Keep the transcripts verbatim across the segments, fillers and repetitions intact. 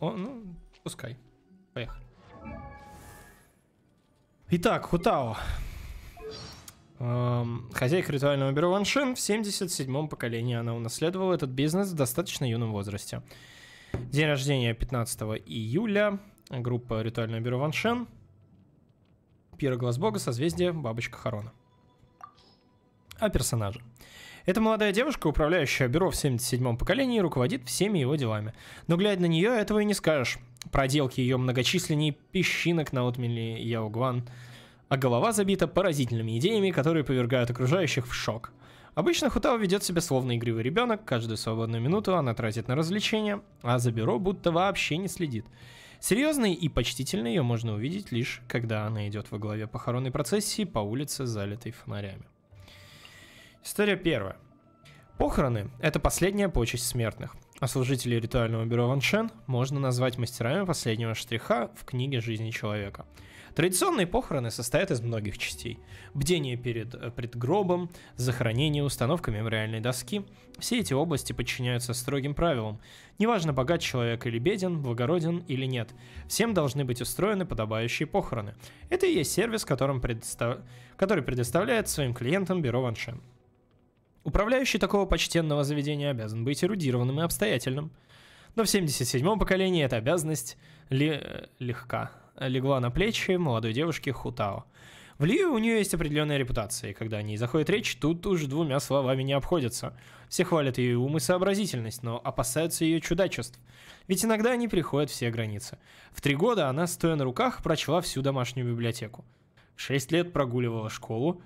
О, ну, пускай. Поехали. Итак, Ху Тао. Эм, хозяйка ритуального бюро Ван Шен в семьдесят седьмом поколении. Она унаследовала этот бизнес в достаточно юном возрасте. День рождения пятнадцатого июля. Группа ритуального бюро Ван Шен. Пироглаз бога, созвездие, бабочка Харона. О персонаже. Эта молодая девушка, управляющая бюро в семьдесят седьмом поколении, руководит всеми его делами. Но, глядя на нее, этого и не скажешь. Проделки ее многочисленней песчинок на отмели Яугван, а голова забита поразительными идеями, которые повергают окружающих в шок. Обычно Ху Тао ведет себя словно игривый ребенок, каждую свободную минуту она тратит на развлечения, а за бюро будто вообще не следит. Серьезной и почтительной ее можно увидеть лишь, когда она идет во главе похоронной процессии по улице, залитой фонарями. История первая. Похороны – это последняя почесть смертных, а служителей ритуального бюро Ван Шен можно назвать мастерами последнего штриха в книге «Жизни человека». Традиционные похороны состоят из многих частей. Бдение перед предгробом, захоронение, установка мемориальной доски. Все эти области подчиняются строгим правилам. Неважно, богат человек или беден, благороден или нет. Всем должны быть устроены подобающие похороны. Это и есть сервис, которым предостав... который предоставляет своим клиентам бюро Ван Шен. Управляющий такого почтенного заведения обязан быть эрудированным и обстоятельным. Но в семьдесят седьмом поколении эта обязанность ли... легка. легла на плечи молодой девушки Ху Тао. В Ли Юэ у нее есть определенная репутация, и когда о ней заходит речь, тут уж двумя словами не обходится. Все хвалят ее ум и сообразительность, но опасаются ее чудачеств, ведь иногда они переходят все границы. В три года она, стоя на руках, прочла всю домашнюю библиотеку. В шесть лет прогуливала школу,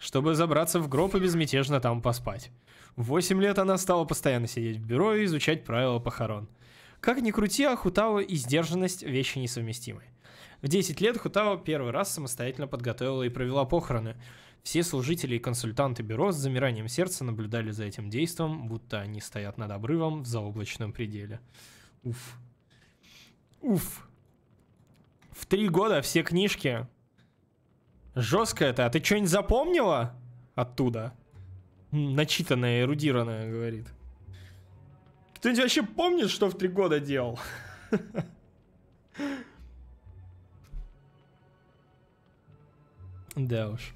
чтобы забраться в гроб и безмятежно там поспать. В восемь лет она стала постоянно сидеть в бюро и изучать правила похорон. Как ни крути, а Ху Тао и сдержанность – вещи несовместимые. В десять лет Ху Тао первый раз самостоятельно подготовила и провела похороны. Все служители и консультанты бюро с замиранием сердца наблюдали за этим действом, будто они стоят над обрывом в заоблачном пределе. Уф. Уф. В три года все книжки. Жестко это. А ты что-нибудь запомнила оттуда? Начитанная, эрудированная, говорит. Кто-нибудь вообще помнит, что в три года делал? Да уж.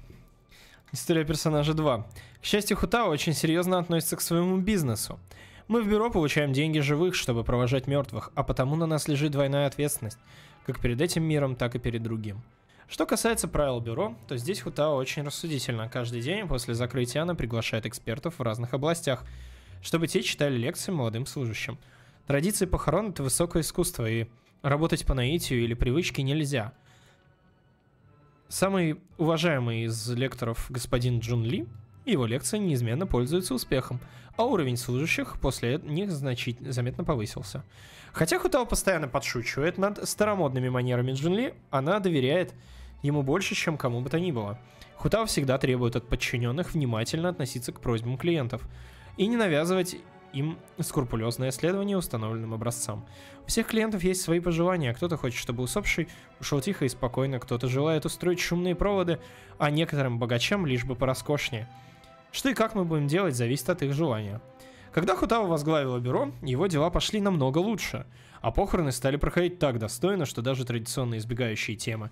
История персонажа два. К счастью, Ху Тао очень серьезно относится к своему бизнесу. Мы в бюро получаем деньги живых, чтобы провожать мертвых, а потому на нас лежит двойная ответственность, как перед этим миром, так и перед другим. Что касается правил бюро, то здесь Ху Тао очень рассудительно. Каждый день после закрытия она приглашает экспертов в разных областях, чтобы те читали лекции молодым служащим. Традиции похорон – это высокое искусство, и работать по наитию или привычке нельзя. Самый уважаемый из лекторов господин Чжун Ли, его лекции неизменно пользуются успехом, а уровень служащих после них значительно, заметно повысился. Хотя Ху Тао постоянно подшучивает над старомодными манерами Чжун Ли, она доверяет ему больше, чем кому бы то ни было. Ху Тао всегда требует от подчиненных внимательно относиться к просьбам клиентов и не навязывать им скрупулезное исследование установленным образцам. У всех клиентов есть свои пожелания. Кто-то хочет, чтобы усопший ушел тихо и спокойно, кто-то желает устроить шумные проводы, а некоторым богачам лишь бы пороскошнее. Что и как мы будем делать, зависит от их желания. Когда Ху Тао возглавила бюро, его дела пошли намного лучше, а похороны стали проходить так достойно, что даже традиционно избегающие темы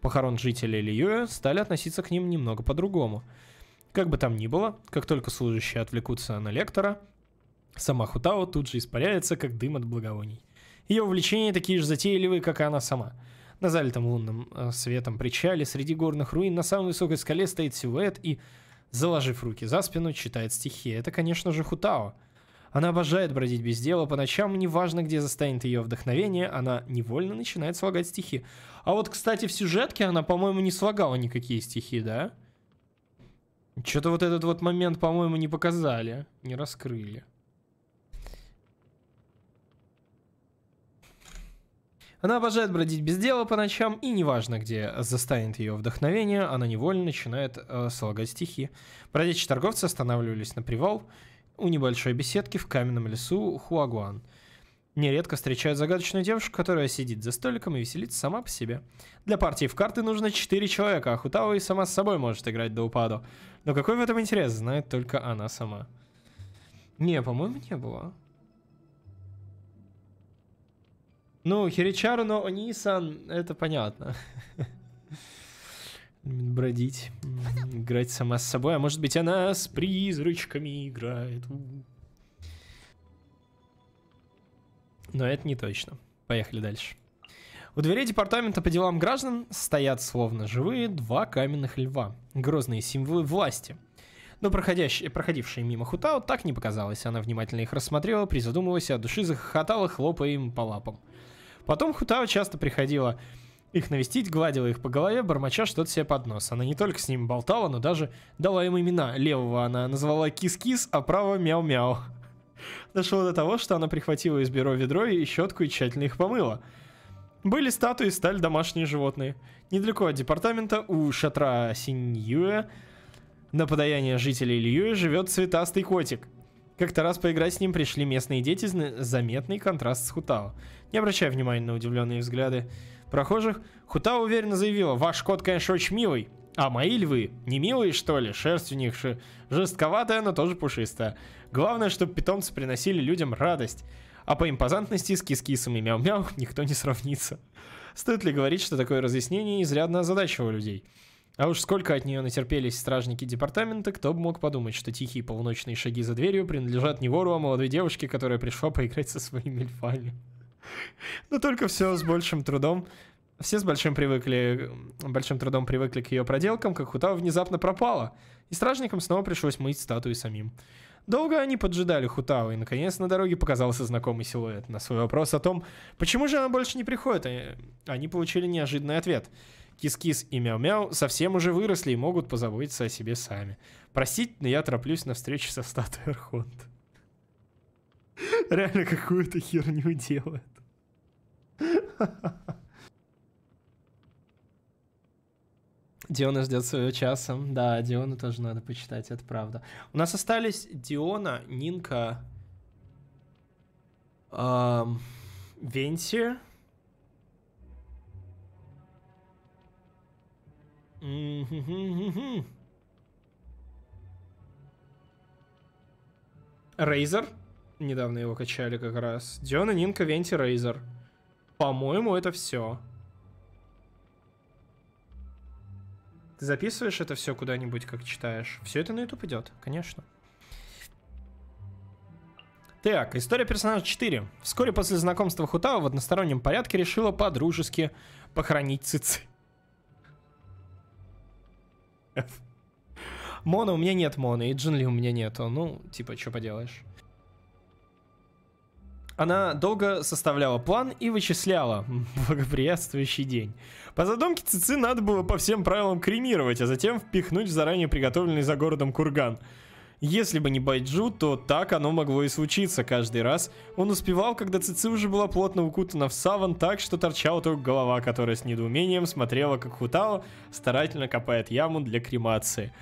похорон жителей Ли Юэ стали относиться к ним немного по-другому. Как бы там ни было, как только служащие отвлекутся на лектора, сама Ху Тао тут же испаряется, как дым от благовоний. Ее увлечения такие же затейливые, как и она сама. На залитом лунным светом причале среди горных руин на самой высокой скале стоит силуэт и, заложив руки за спину, читает стихи. Это, конечно же, Ху Тао. Она обожает бродить без дела по ночам, неважно, где застанет ее вдохновение, она невольно начинает слагать стихи. А вот, кстати, в сюжетке она, по-моему, не слагала никакие стихи, да? Что-то вот этот вот момент, по-моему, не показали, не раскрыли. Она обожает бродить без дела по ночам, и неважно, где застанет ее вдохновение, она невольно начинает э, слагать стихи. Бродячие торговцы останавливались на привал у небольшой беседки в каменном лесу Хуагуан. Нередко встречают загадочную девушку, которая сидит за столиком и веселится сама по себе. Для партии в карты нужно четыре человека, а Ху Тао и сама с собой может играть до упаду. Но какой в этом интерес, знает только она сама. Не, по-моему, не было. Ну, Хиричару, но Онисан, это понятно. Бродить, играть сама с собой. А может быть, она с призрачками играет. Но это не точно. Поехали дальше. У дверей департамента по делам граждан стоят словно живые два каменных льва. Грозные символы власти. Но проходившая мимо Ху Тао так не показалось. Она внимательно их рассмотрела, призадумывалась, от души захохотала, хлопая им по лапам. Потом Ху Тао часто приходила их навестить, гладила их по голове, бормоча что-то себе под нос. Она не только с ними болтала, но даже дала им имена. Левого она назвала Кис-Кис, а правого Мяу-Мяу. Дошло до того, что она прихватила из бюро ведро и щетку и тщательно их помыла. Были статуи, стали домашние животные. Недалеко от департамента, у шатра Синьюэ, на подаяние жителей Ли Юэ живет цветастый котик. Как-то раз поиграть с ним пришли местные дети, заметный контраст с Ху Тао. Не обращая внимания на удивленные взгляды прохожих, Ху Тао уверенно заявила: «Ваш кот, конечно, очень милый, а мои львы не милые, что ли? Шерсть у них жестковатая, но тоже пушистая. Главное, чтобы питомцы приносили людям радость. А по импозантности с кис-кисом и мяу-мяу никто не сравнится». Стоит ли говорить, что такое разъяснение изрядно озадачивало людей? А уж сколько от нее натерпелись стражники департамента, кто бы мог подумать, что тихие полуночные шаги за дверью принадлежат не вору, а молодой девушке, которая пришла поиграть со своими львами. Но только все с большим трудом... Все с большим, привыкли, большим трудом привыкли к ее проделкам, как Ху Тао внезапно пропала, и стражникам снова пришлось мыть статуи самим. Долго они поджидали Ху Тао, и наконец на дороге показался знакомый силуэт. На свой вопрос о том, почему же она больше не приходит, они получили неожиданный ответ. Кис-Кис и Мяу-Мяу совсем уже выросли и могут позаботиться о себе сами. Простите, но я тороплюсь на встречу со статуей Архонта. Реально какую-то херню делает. Диона ждет своего часа. Да, Диону тоже надо почитать, это правда. У нас остались Диона, Нинка, эм, Венти. Райзер. Недавно его качали как раз. Диона, Нинка, Венти, Райзер. По-моему, это все. Ты записываешь это все куда-нибудь, как читаешь? Все это на YouTube идет, конечно. Так, история персонажа четыре. Вскоре после знакомства Ху Тао в одностороннем порядке решила по-дружески похоронить Ци Ци. Мона у меня нет, Моны, и Джин Ли у меня нету. Ну, типа, что поделаешь. Она долго составляла план и вычисляла благоприятствующий день. По задумке Ци Ци надо было по всем правилам кремировать, а затем впихнуть в заранее приготовленный за городом курган. Если бы не Бай Чжу, то так оно могло и случиться. Каждый раз он успевал, когда Ци Ци уже была плотно укутана в саван, так что торчала только голова, которая с недоумением смотрела, как Ху Тао старательно копает яму для кремации.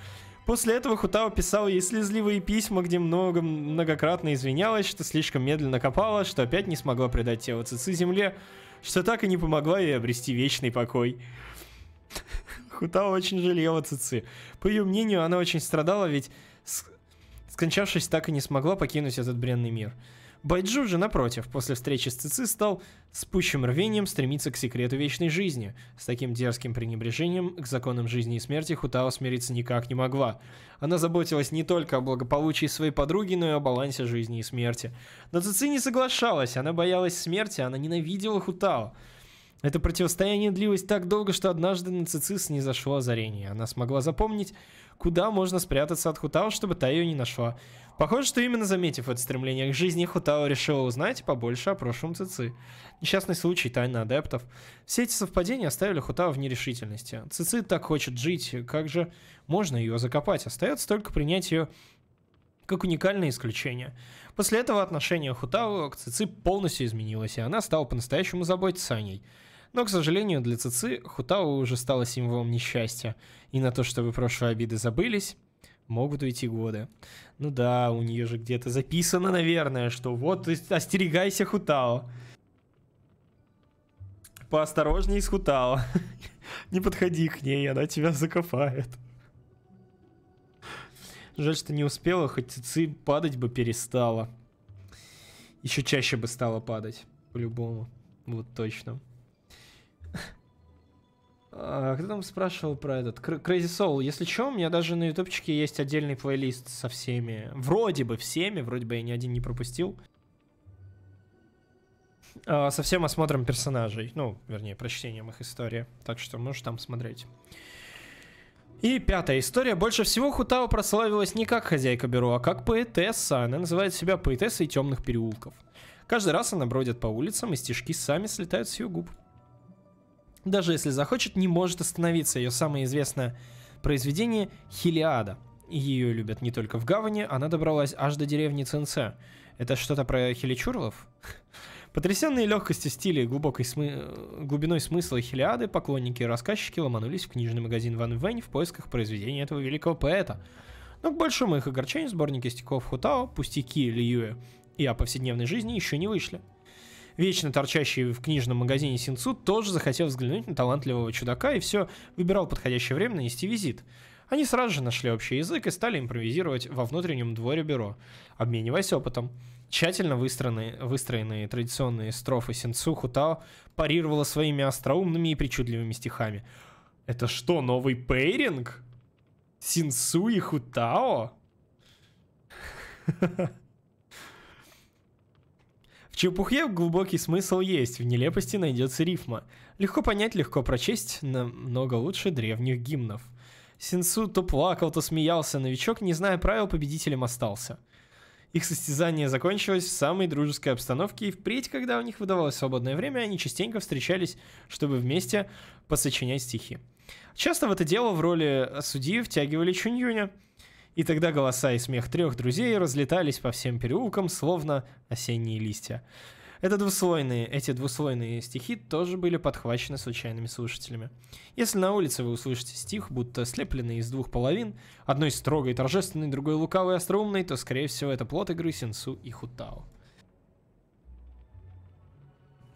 После этого Ху Тао писал ей слезливые письма, где много, многократно извинялась, что слишком медленно копала, что опять не смогла придать тело Ци Ци земле, что так и не помогла ей обрести вечный покой. Ху Тао очень жалела Ци Ци. По ее мнению, она очень страдала, ведь, скончавшись, так и не смогла покинуть этот бренный мир. Бай Чжу же, напротив, после встречи с Ци Ци стал с пущим рвением стремиться к секрету вечной жизни. С таким дерзким пренебрежением к законам жизни и смерти Ху Тао смириться никак не могла. Она заботилась не только о благополучии своей подруги, но и о балансе жизни и смерти. Но Ци Ци не соглашалась, она боялась смерти, она ненавидела Ху Тао. Это противостояние длилось так долго, что однажды на Ци Ци снизошло озарение. Она смогла запомнить, куда можно спрятаться от Ху Тао, чтобы та ее не нашла. Похоже, что именно заметив это стремление к жизни, Ху Тао решила узнать побольше о прошлом Ци Ци. Несчастный случай, тайна адептов. Все эти совпадения оставили Ху Тао в нерешительности. Ци Ци так хочет жить, как же можно ее закопать? Остается только принять ее как уникальное исключение. После этого отношение Ху Тао к Ци Ци полностью изменилось, и она стала по-настоящему заботиться о ней. Но, к сожалению, для Ци Ци Ху Тао уже стала символом несчастья. И на то, чтобы прошлые обиды забылись, могут уйти годы. Ну да, у нее же где-то записано, наверное, что вот остерегайся Ху Тао. Поосторожней с Ху Тао. Не подходи к ней, она тебя закопает. Жаль, что не успела, хоть Ци Ци падать бы перестала. Еще чаще бы стала падать, по-любому. Вот точно. Кто там спрашивал про этот? Crazy Soul. Если что, у меня даже на ютубчике есть отдельный плейлист со всеми. Вроде бы всеми, вроде бы я ни один не пропустил. Со всем осмотром персонажей. Ну, вернее, прочтением их истории. Так что можешь там смотреть. И пятая история. Больше всего Ху Тао прославилась не как хозяйка бюро, а как поэтесса. Она называет себя поэтессой темных переулков. Каждый раз она бродит по улицам, и стишки сами слетают с ее губ. Даже если захочет, не может остановиться. Ее самое известное произведение «Хилиада». Ее любят не только в Гавани, она добралась аж до деревни Ценце. Это что-то про хиличурлов? Потрясенные легкостью стиля и глубокой смы... глубиной смысла «Хилиады», поклонники и рассказчики ломанулись в книжный магазин Ван Вэнь в поисках произведения этого великого поэта. Но к большому их огорчению сборники стихов Ху Тао, пустяки Ли Юэ и о повседневной жизни еще не вышли. Вечно торчащий в книжном магазине Син Цю тоже захотел взглянуть на талантливого чудака и все выбирал подходящее время нанести визит. Они сразу же нашли общий язык и стали импровизировать во внутреннем дворе бюро, обмениваясь опытом. Тщательно выстроенные, выстроенные традиционные строфы Син Цю Ху Тао парировала своими остроумными и причудливыми стихами. Это что, новый пейринг? Син Цю и Ху Тао? В чепухе глубокий смысл есть, в нелепости найдется рифма. Легко понять, легко прочесть, намного лучше древних гимнов. Син Цю то плакал, то смеялся, новичок, не зная правил, победителем остался. Их состязание закончилось в самой дружеской обстановке, и впредь, когда у них выдавалось свободное время, они частенько встречались, чтобы вместе посочинять стихи. Часто в это дело в роли судьи втягивали Чун Юня. И тогда голоса и смех трех друзей разлетались по всем переулкам, словно осенние листья. Это двуслойные, эти двуслойные стихи тоже были подхвачены случайными слушателями. Если на улице вы услышите стих, будто слепленный из двух половин, одной строгой и торжественной, другой лукавой и остроумной, то, скорее всего, это плод игры Син Цю и Ху Тао.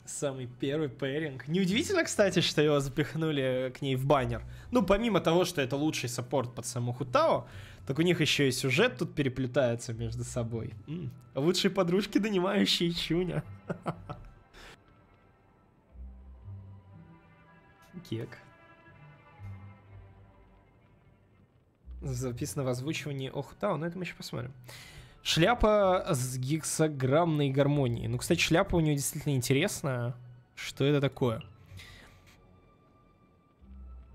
Самый первый пэринг. Неудивительно, кстати, что его запихнули к ней в баннер. Ну, помимо того, что это лучший саппорт под саму Ху Тао, так у них еще и сюжет тут переплетается между собой. М-м. Лучшие подружки, донимающие Чуня. Кек. Записано в озвучивании о Ху Тао, но это мы еще посмотрим. Шляпа с гексаграммной гармонией. Ну, кстати, шляпа у нее действительно интересная. Что это такое?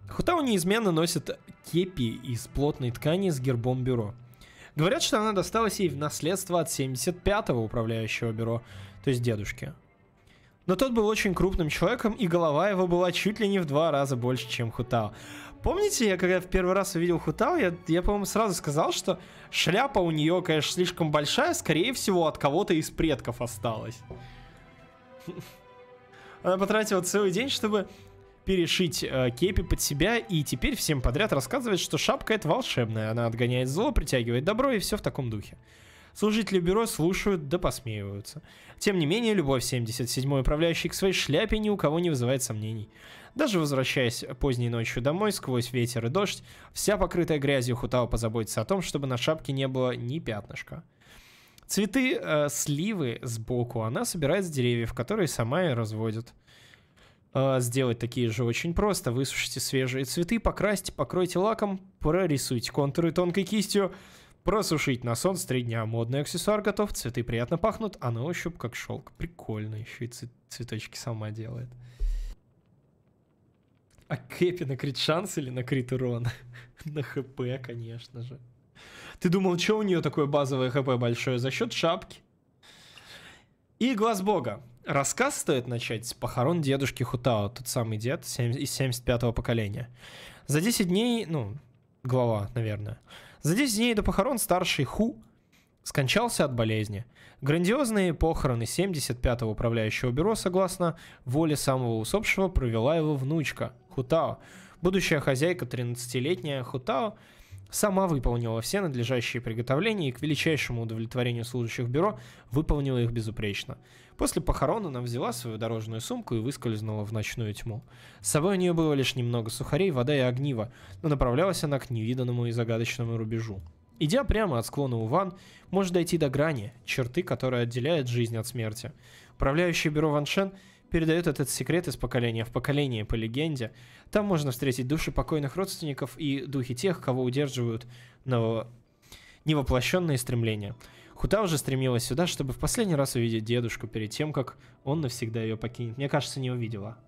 Ху Тао неизменно носит кепи из плотной ткани с гербом бюро. Говорят, что она досталась ей в наследство от семьдесят пятого управляющего бюро, то есть дедушки. Но тот был очень крупным человеком, и голова его была чуть ли не в два раза больше, чем Ху Тао. Помните, я когда в первый раз увидел Ху Тао, я, я по-моему, сразу сказал, что шляпа у нее, конечно, слишком большая, скорее всего, от кого-то из предков осталась. Она потратила целый день, чтобы перешить э, кепи под себя, и теперь всем подряд рассказывает, что шапка это волшебная, она отгоняет зло, притягивает добро, и все в таком духе. Служители бюро слушают да посмеиваются. Тем не менее, любовь семьдесят седьмой управляющий к своей шляпе ни у кого не вызывает сомнений. Даже возвращаясь поздней ночью домой, сквозь ветер и дождь, вся покрытая грязью Ху Тао позаботится о том, чтобы на шапке не было ни пятнышка. Цветы э, сливы сбоку она собирает с деревьев, которые сама и разводит. Э, сделать такие же очень просто. Высушите свежие цветы, покрасьте, покройте лаком, прорисуйте контуры тонкой кистью. Просушить на солнце три дня. Модный аксессуар готов, цветы приятно пахнут, а на ощупь как шелк. Прикольно, еще и ц... цветочки сама делает. А кепи на крит шанс или на крит урон? На хп, конечно же. Ты думал, что у нее такое базовое хп большое? За счет шапки. И глаз бога. Рассказ стоит начать с похорон дедушки Ху Тао. Тот самый дед из семьдесят пятого поколения. За десять дней, ну, глава, наверное. За десять дней до похорон старший Ху скончался от болезни. Грандиозные похороны семьдесят пятого управляющего бюро, согласно воле самого усопшего, провела его внучка Ху Тао. Будущая хозяйка, тринадцатилетняя Ху Тао, сама выполнила все надлежащие приготовления и к величайшему удовлетворению служащих бюро выполнила их безупречно. После похорон она взяла свою дорожную сумку и выскользнула в ночную тьму. С собой у нее было лишь немного сухарей, вода и огнива, но направлялась она к невиданному и загадочному рубежу. Идя прямо от склона Уван, может дойти до грани, черты, которая отделяет жизнь от смерти. Управляющий бюро Ван Шен передает этот секрет из поколения в поколение по легенде. Там можно встретить души покойных родственников и духи тех, кого удерживают на невоплощенные стремления. Ху Тао уже стремилась сюда, чтобы в последний раз увидеть дедушку перед тем, как он навсегда ее покинет. Мне кажется, не увидела.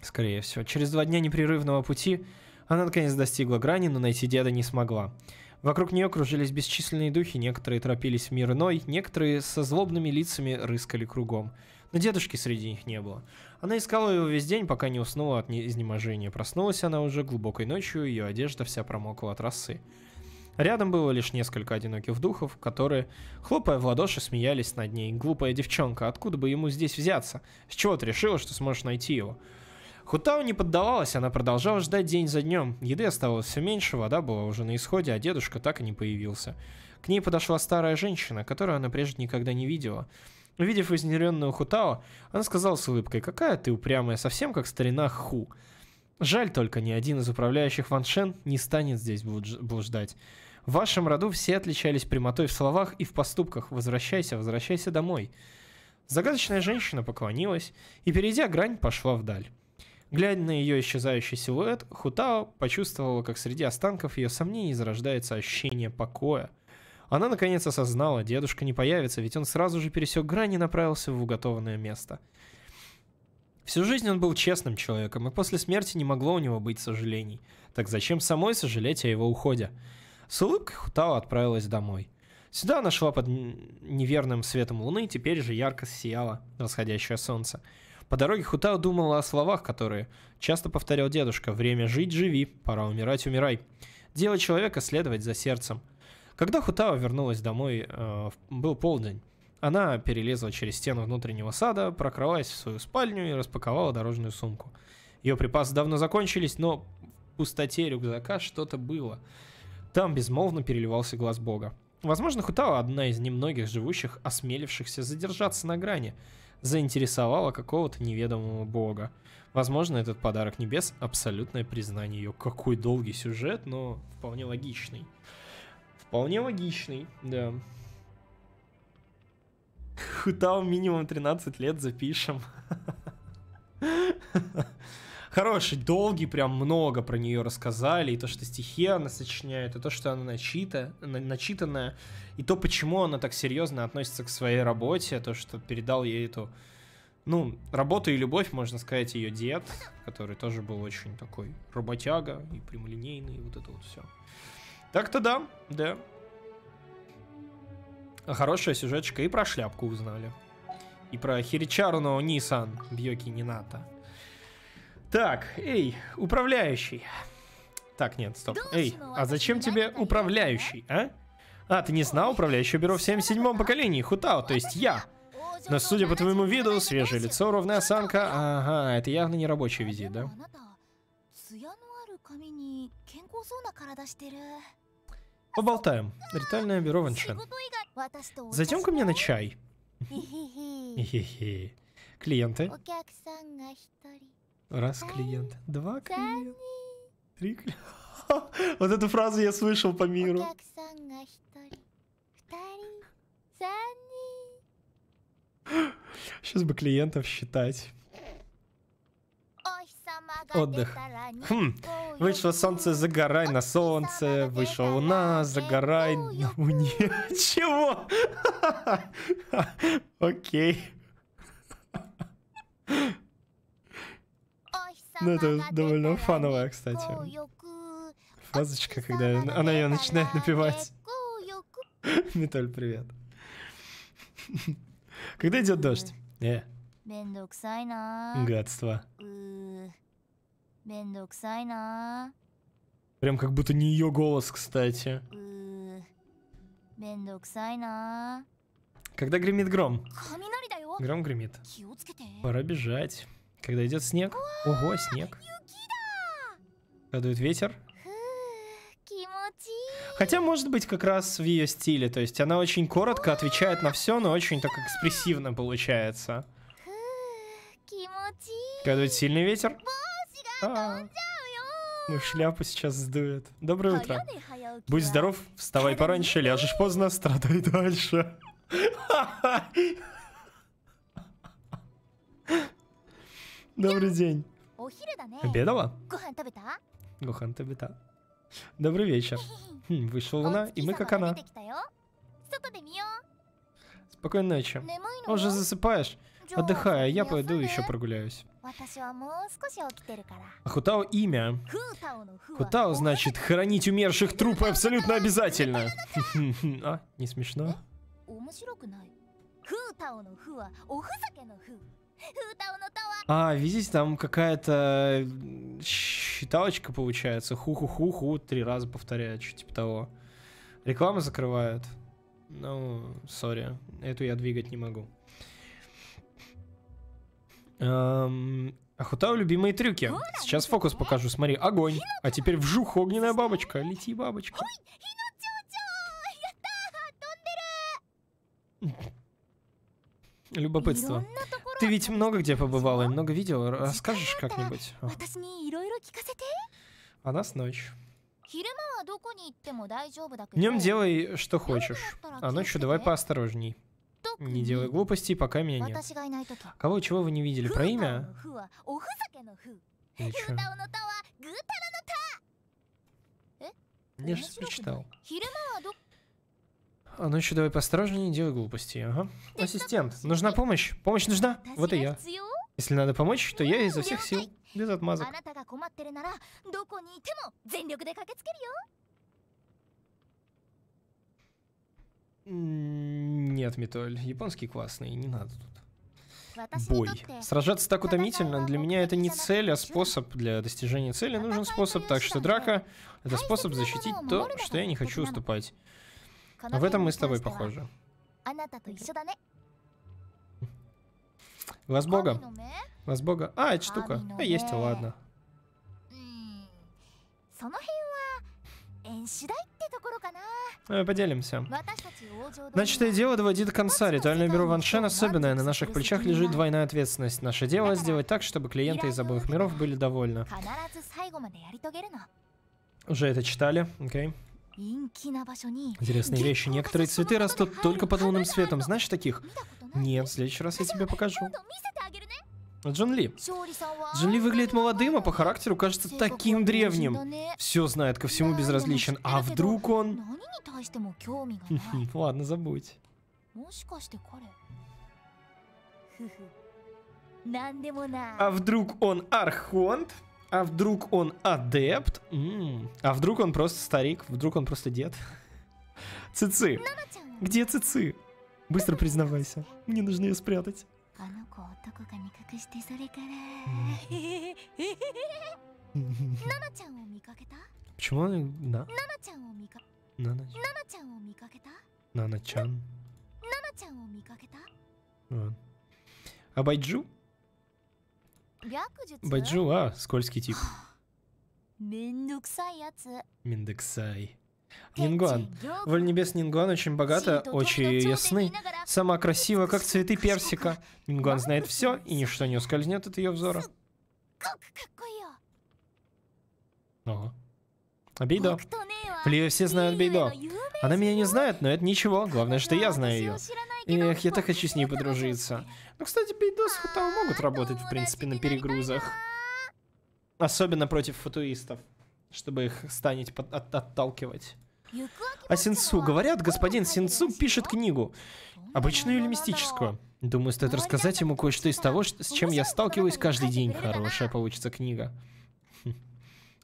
Скорее всего. Через два дня непрерывного пути она наконец достигла грани, но найти деда не смогла. Вокруг нее кружились бесчисленные духи, некоторые торопились в мир иной, некоторые со злобными лицами рыскали кругом. Но дедушки среди них не было. Она искала его весь день, пока не уснула от изнеможения. Проснулась она уже глубокой ночью, ее одежда вся промокла от росы. Рядом было лишь несколько одиноких духов, которые, хлопая в ладоши, смеялись над ней. Глупая девчонка, откуда бы ему здесь взяться? С чего ты решила, что сможешь найти его? Ху Тао не поддавалась, она продолжала ждать день за днем. Еды оставалось все меньше, вода была уже на исходе, а дедушка так и не появился. К ней подошла старая женщина, которую она прежде никогда не видела. Увидев изнуренную Ху Тао, она сказала с улыбкой: «Какая ты упрямая, совсем как старина Ху». Жаль только, ни один из управляющих Ван Шен не станет здесь блуждать. В вашем роду все отличались прямотой в словах и в поступках. Возвращайся, возвращайся домой. Загадочная женщина поклонилась и, перейдя грань, пошла вдаль. Глядя на ее исчезающий силуэт, Ху Тао почувствовала, как среди останков ее сомнений зарождается ощущение покоя. Она наконец осознала, дедушка не появится, ведь он сразу же пересек грань и направился в уготованное место. Всю жизнь он был честным человеком, и после смерти не могло у него быть сожалений. Так зачем самой сожалеть о его уходе? С улыбкой Ху Тао отправилась домой. Сюда она шла под неверным светом луны, теперь же ярко сияло восходящее солнце. По дороге Ху Тао думала о словах, которые часто повторял дедушка: «Время жить – живи, пора умирать – умирай». Дело человека – следовать за сердцем. Когда Ху Тао вернулась домой, э, был полдень. Она перелезла через стену внутреннего сада, прокралась в свою спальню и распаковала дорожную сумку. Ее припасы давно закончились, но в пустоте рюкзака что-то было. Там безмолвно переливался глаз Бога. Возможно, Ху Тао, одна из немногих живущих, осмелившихся задержаться на грани, заинтересовала какого-то неведомого бога. Возможно, этот подарок небес – абсолютное признание ее. Какой долгий сюжет, но вполне логичный. Вполне логичный, да. Ху Тао минимум тринадцать лет, запишем. Хороший, долгий, прям много про нее рассказали. И то, что стихи она сочиняет, и то, что она начита, начитанная, и то, почему она так серьезно относится к своей работе, то, что передал ей эту, ну, работу и любовь, можно сказать, ее дед, который тоже был очень такой работяга и прямолинейный, и вот это вот все. Так-то да, да. Хорошая сюжеточка. И про шляпку узнали. И про Хиричару но Нисан Бьёки Нината. Так, эй, управляющий. Так, нет, стоп. Эй, а зачем тебе управляющий, а? А, ты не знал, управляющее бюро в семьдесят седьмом поколении, Ху Тао, то есть я. Но судя по твоему виду, свежее лицо, ровная осанка. Ага, это явно не рабочий визит, да? Поболтаем. Ритуальное бюро Ван Шен. Зайдем ко мне на чай. Клиенты. Раз клиент, два клиент, три клиент. Вот эту фразу я слышал по миру. Сейчас бы клиентов считать. Отдых. Хм. Вышло солнце, загорай на солнце. Вышла луна, загорай на луне. Чего? Окей. Ну, это довольно фановая, кстати, фазочка, когда она ее начинает напевать. Метоль, привет. Когда идет дождь? Э. Гадство. Прям как будто не ее голос, кстати. Когда гремит гром? Гром гремит. Пора бежать. Когда идет снег? Ого, снег. Когда дует ветер? Хотя, может быть, как раз в ее стиле. То есть она очень коротко отвечает на все, но очень так экспрессивно получается. Когда дует сильный ветер? А, ну, шляпу сейчас сдует. Доброе утро. Будь здоров, вставай пораньше, ляжешь поздно, страдай дальше. Добрый день. Обедала? Гухан табита. Добрый вечер. Хм, вышла луна, и мы как она. Спокойной ночи. Уже засыпаешь? Отдыхай, а я пойду еще прогуляюсь. А Ху Тао имя. Ху Тао значит хоронить умерших трупы абсолютно обязательно. А, не смешно? А, видите, там какая-то считалочка получается. Ху-ху-ху-ху, три раза повторяют, что типа того. Рекламу закрывают. Ну, сори, эту я двигать не могу. Эм, а Ху Тао любимые трюки. Сейчас фокус покажу, смотри, огонь. А теперь вжух, огненная бабочка. Лети, бабочка. Любопытство. Ты ведь много где побывала и много видела. Расскажешь как-нибудь? А нас ночь. Днем делай, что хочешь. А ночью давай поосторожней. Не делай глупостей, пока меня нет. Кого, чего вы не видели? Про имя? Я же прочитал. А ночью давай поосторожней, не делай глупостей. Ага. Ассистент, нужна помощь? Помощь нужна? Вот и я. Если надо помочь, то я изо всех сил. Без отмазок. Нет, Метоль, японский классный, не надо тут. Бой. Сражаться так утомительно, для меня это не цель, а способ. Для достижения цели нужен способ, так что драка — это способ защитить то, что я не хочу уступать. В этом мы с тобой похожи. Глаз Бога. Глаз Бога. А, эта штука. А, есть, ладно. Давай поделимся. Начатое дело доводи до конца. Ритуальное бюро Ван Шен особенное. На наших плечах лежит двойная ответственность. Наше дело сделать так, чтобы клиенты из обоих миров были довольны. Уже это читали, окей. Okay. Интересные вещи. Некоторые цветы растут только под лунным светом. Знаешь таких? Нет, в следующий раз я тебе покажу. Чжун Ли. Чжун Ли выглядит молодым, а по характеру кажется таким древним. Все знает, ко всему безразличен. А вдруг он... Ладно, забудь. А вдруг он архонт? А вдруг он адепт? М-м. А вдруг он просто старик? Вдруг он просто дед? Ци Ци. Где Ци Ци? Быстро признавайся. Мне нужно ее спрятать. Почему она... Да. Нана-чан. А Бай Чжу? Бай Чжу, а, скользкий тип. Миндексай. Нин Гуан. Воль небес Нин Гуан очень богата, очи ясны. Сама красива, как цветы персика. Нин Гуан знает все, и ничто не ускользнет от ее взора. Ого. А Бэй Доу. В Ли Юэ все знают Бэй Доу. Она меня не знает, но это ничего. Главное, что я знаю ее. Эх, я так хочу с ней подружиться. Ну, кстати, Бэй Доу с Ху Тао могут работать, в принципе, на перегрузах. Особенно против футуистов, чтобы их станет под, от, отталкивать. А Син Цю, говорят, господин Син Цю пишет книгу. Обычную или мистическую? Думаю, стоит рассказать ему кое-что из того, с чем я сталкиваюсь каждый день. Хорошая получится книга.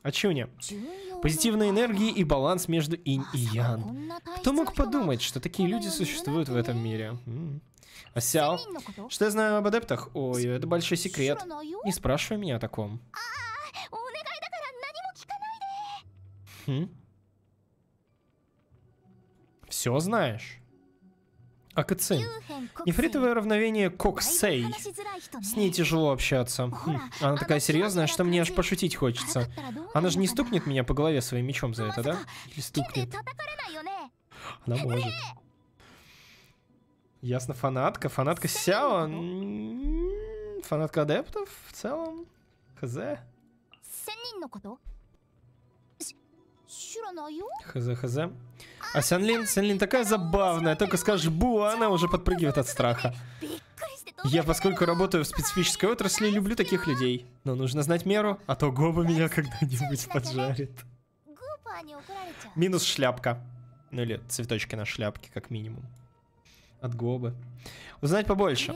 А Чуня. Позитивные энергии и баланс между инь и ян. Кто мог подумать, что такие люди существуют в этом мире? А Сяо. Что я знаю об адептах? Ой, это большой секрет. Не спрашивай меня о таком. Хм? Все знаешь. Акацин. Нефритовое равновение Кокосей. С ней тяжело общаться. Хм. Она такая серьезная, что мне аж пошутить хочется. Она же не стукнет меня по голове своим мечом за это, да? Или стукнет? Она может. Ясно, фанатка. Фанатка Сяо. Фанатка адептов в целом. Хз. Хз, хз. А Сян Лин, Сян Лин такая забавная. Только скажешь «бу», а она уже подпрыгивает от страха. Я, поскольку работаю в специфической отрасли, люблю таких людей. Но нужно знать меру, а то Гоба меня когда-нибудь поджарит. Минус шляпка. Ну или цветочки на шляпке, как минимум. От Гобы. Узнать побольше.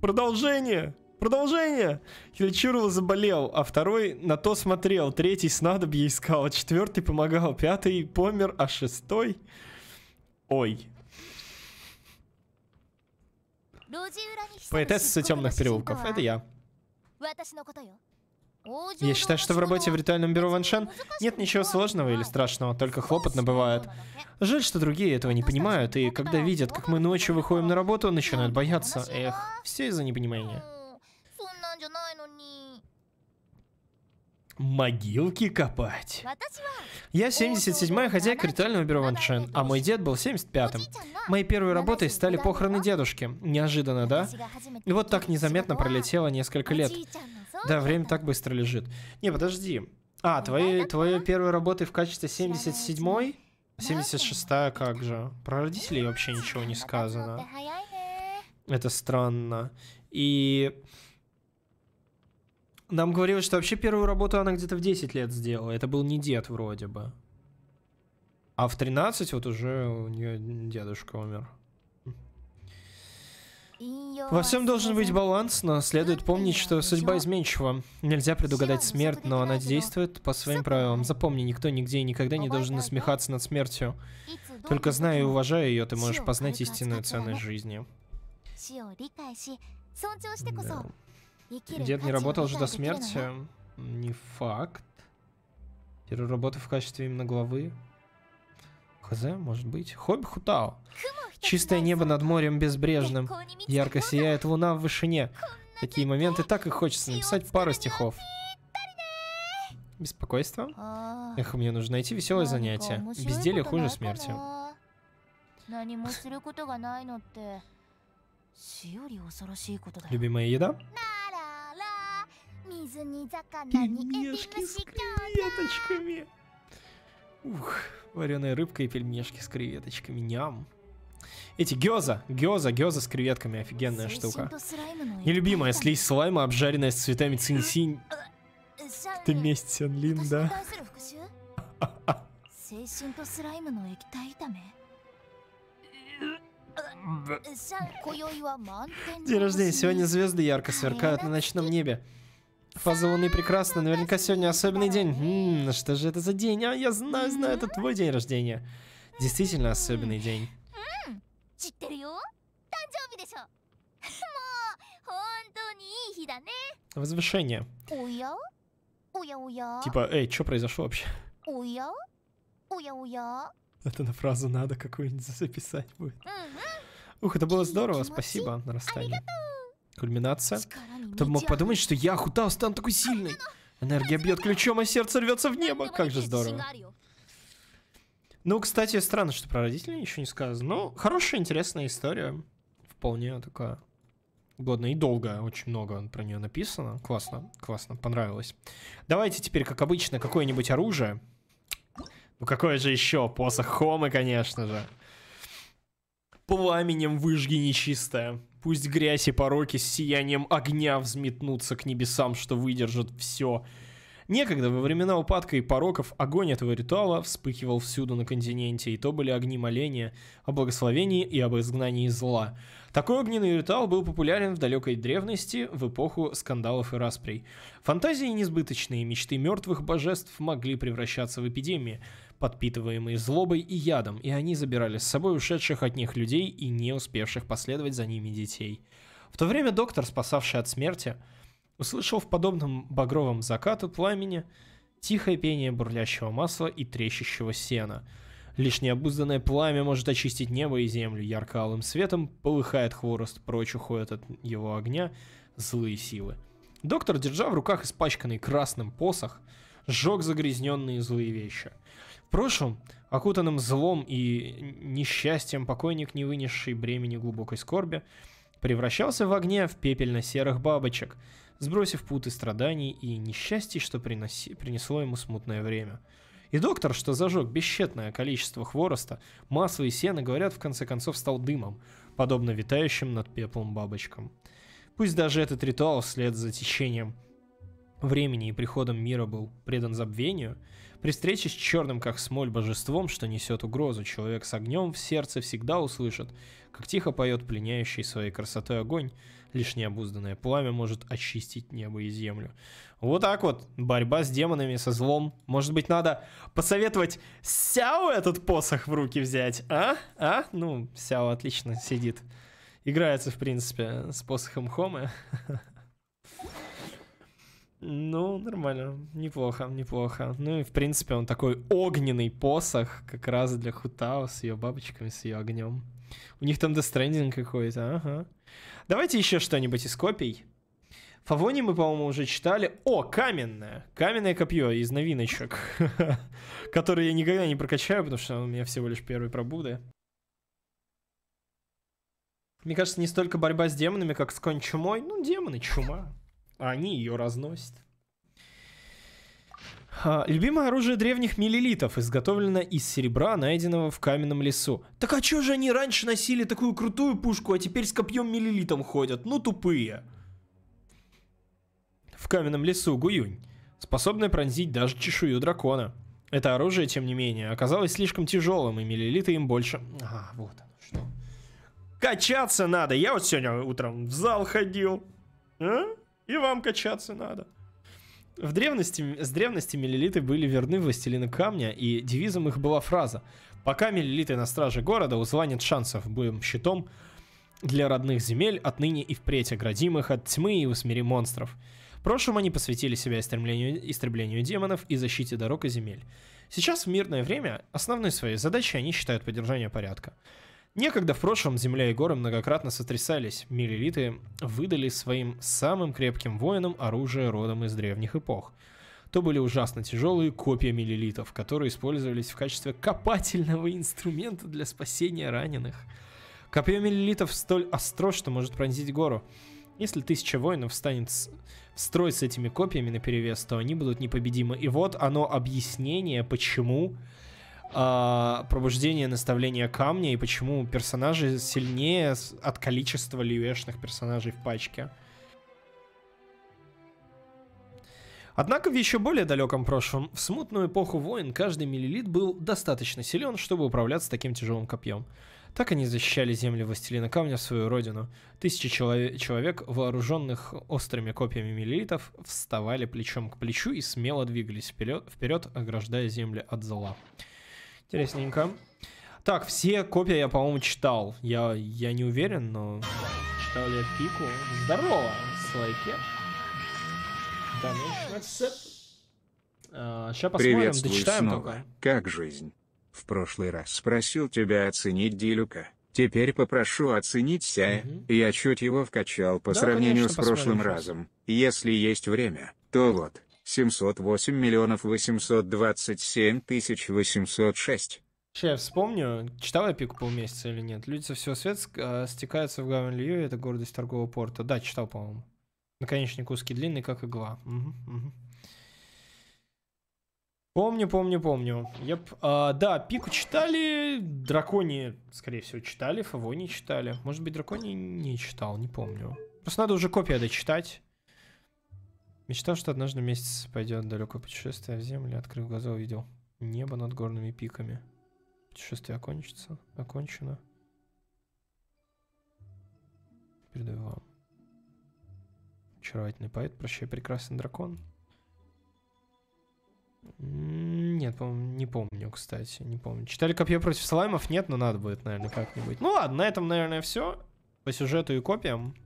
Продолжение! Продолжение! Хирочиро заболел, а второй на то смотрел, третий снадобье искал, а четвертый помогал, пятый помер, а шестой... Ой. Поэтесса темных переулков. Это я. Я считаю, что в работе в ритуальном бюро Ван Шен нет ничего сложного или страшного, только хлопотно бывает. Жаль, что другие этого не понимают, и когда видят, как мы ночью выходим на работу, начинают бояться. Эх, все из-за непонимания. Могилки копать. Я семьдесят седьмая хозяйка ритуального бюро Ван Шен, а мой дед был семьдесят пятым. Моей первой работой стали похороны дедушки. Неожиданно, да? И вот так незаметно пролетело несколько лет. Да, время так быстро лежит. Не, подожди. А, твоей, твоей первой работой в качестве семьдесят седьмой? семьдесят шестая, как же? Про родителей вообще ничего не сказано. Это странно. И... Нам говорилось, что вообще первую работу она где-то в десять лет сделала. Это был не дед вроде бы. А в тринадцать вот уже у нее дедушка умер. Во всем должен быть баланс, но следует помнить, что судьба изменчива. Нельзя предугадать смерть, но она действует по своим правилам. Запомни, никто нигде и никогда не должен насмехаться над смертью. Только зная и уважая ее, ты можешь познать истинную ценность жизни. Да. Дед не работал уже до смерти. Не факт. Первая работа в качестве именно главы. Хз, может быть. Хобби Ху Тао. Чистое небо над морем безбрежным. Ярко сияет луна в вышине. Такие моменты так и хочется написать пару стихов. Беспокойство? Эх, мне нужно найти веселое занятие. Безделье хуже смерти. Любимая еда? Пельмешки с креветочками. Ух, вареная рыбка и пельмешки с креветочками. Ням. Эти гёза, гёза, гёза с креветками. Офигенная штука. Нелюбимая слизь слайма, обжаренная с цветами цинсинь. Ты месть, Сян Лин, да? День рождения. Сегодня звезды ярко сверкают на ночном небе. Фаза луны прекрасна. Наверняка сегодня особенный день. М-м, что же это за день? А, я знаю, знаю, это твой день рождения. Действительно особенный день. Возвышение. Типа, эй, что произошло вообще? Это на фразу надо какую-нибудь записать будет. Ух, это было здорово, спасибо. Нарастание. Кульминация. Кто бы мог подумать, что я, Ху Тао, стану такой сильный. Энергия бьет ключом, а сердце рвется в небо. Как же здорово. Ну, кстати, странно, что про родителей ничего не сказано. Но хорошая, интересная история. Вполне такая годная и долгая. Очень много про нее написано. Классно, классно, понравилось. Давайте теперь, как обычно, какое-нибудь оружие. Ну какое же еще? Посох Хомы, конечно же. Пламенем выжги нечистое. Пусть грязь и пороки с сиянием огня взметнутся к небесам, что выдержат все. Некогда, во времена упадка и пороков, огонь этого ритуала вспыхивал всюду на континенте, и то были огни моления о благословении и об изгнании зла. Такой огненный ритуал был популярен в далекой древности, в эпоху скандалов и расприй. Фантазии несбыточные, мечты мертвых божеств могли превращаться в эпидемии, подпитываемые злобой и ядом, и они забирали с собой ушедших от них людей и не успевших последовать за ними детей. В то время доктор, спасавший от смерти, услышал в подобном багровом закату пламени тихое пение бурлящего масла и трещащего сена. Лишь необузданное пламя может очистить небо и землю. Ярко-алым светом полыхает хворост, прочь уходят от его огня злые силы. Доктор, держа в руках испачканный красным посох, сжег загрязненные злые вещи. В прошлом, окутанным злом и несчастьем, покойник, не вынесший бремени глубокой скорби, превращался в огне в пепельно-серых бабочек, сбросив путы страданий и несчастий, что приноси, принесло ему смутное время. И доктор, что зажег бесчетное количество хвороста, масло и сена, говорят, в конце концов стал дымом, подобно витающим над пеплом бабочкам. Пусть даже этот ритуал вслед за течением времени и приходом мира был предан забвению, при встрече с черным как смоль божеством, что несет угрозу, человек с огнем в сердце всегда услышит, как тихо поет пленяющий своей красотой огонь, лишь необузданное пламя может очистить небо и землю. Вот так вот, борьба с демонами, со злом. Может быть, надо посоветовать Сяо этот посох в руки взять, а? А? Ну, Сяо отлично сидит. Играется, в принципе, с посохом Хомы. Ну, нормально, неплохо, неплохо. Ну и, в принципе, он такой огненный посох, как раз для Ху Тао с ее бабочками, с ее огнем. У них там дестрендинг какой-то, ага. Давайте еще что-нибудь из копий. Фавони мы, по-моему, уже читали. О, каменное! Каменное копье из новиночек, которые я никогда не прокачаю, потому что у меня всего лишь первые пробуды. Мне кажется, не столько борьба с демонами, как с конь чумой. Ну, демоны, чума. А они ее разносят. Любимое оружие древних миллилитов изготовлено из серебра, найденного в каменном лесу. Так а чё же они раньше носили такую крутую пушку, а теперь с копьем миллилитом ходят? Ну тупые. В каменном лесу Гуюнь, способное пронзить даже чешую дракона. Это оружие, тем не менее, оказалось слишком тяжелым, и миллилиты им больше... А, вот оно что. Качаться надо! Я вот сегодня утром в зал ходил. А? И вам качаться надо. В древности, с древности миллилиты были верны властелину камня, и девизом их была фраза: «Пока миллилиты на страже города, узла нет шансов, будем щитом для родных земель, отныне и впредь оградим их от тьмы и усмири монстров». В прошлом они посвятили себя истреблению, истреблению демонов и защите дорог и земель. Сейчас в мирное время основной своей задачей они считают поддержание порядка. Некогда в прошлом земля и горы многократно сотрясались, миллилиты выдали своим самым крепким воинам оружие родом из древних эпох. То были ужасно тяжелые копья миллилитов, которые использовались в качестве копательного инструмента для спасения раненых. Копье миллилитов столь остро, что может пронзить гору. Если тысяча воинов встанет в строй с этими копьями наперевес, то они будут непобедимы. И вот оно объяснение, почему... Uh, пробуждение наставления камня и почему персонажи сильнее от количества льюэшных персонажей в пачке. Однако в еще более далеком прошлом, в смутную эпоху войн, каждый миллилит был достаточно силен, чтобы управляться таким тяжелым копьем. Так они защищали земли властелина камня, свою родину. Тысячи челов- человек, вооруженных острыми копьями миллилитов, вставали плечом к плечу и смело двигались вперед, вперед ограждая земли от зла. Интересненько. Так, все копии я, по-моему, читал. Я, я не уверен, но... Читал я Пику. Здорово, слайки. Да, ну, а, сейчас посмотрим, дочитаем снова. Только. Как жизнь? В прошлый раз спросил тебя оценить Дилюка. Теперь попрошу оценить Сяя. Угу. Я чуть его вкачал по да, сравнению конечно, с прошлым разом. Если есть время, то вот. семьсот восемь миллионов восемьсот двадцать семь тысяч восемьсот шесть. Сейчас я вспомню, читал я Пику полмесяца или нет. Люди со всего света стекаются в гавань Ли Юэ, это гордость торгового порта. Да, читал, по-моему. Наконечник узкий, длинный, как игла. Угу, угу. Помню, помню, помню. Yep. А, да, Пику читали, Драконий, скорее всего, читали, Фавоний читали. Может быть, Драконий не читал, не помню. Просто надо уже копию дочитать. Мечтал, что однажды месяц пойдет далекое путешествие в землю, открыв глаза, увидел небо над горными пиками. Путешествие окончится, окончено. Передаю вам. Очаровательный поэт, прощай, прекрасный дракон. Нет, по-моему, не помню, кстати, не помню. Читали копье против слаймов? Нет, но надо будет, наверное, как-нибудь. Ну ладно, на этом, наверное, все. По сюжету и копиям.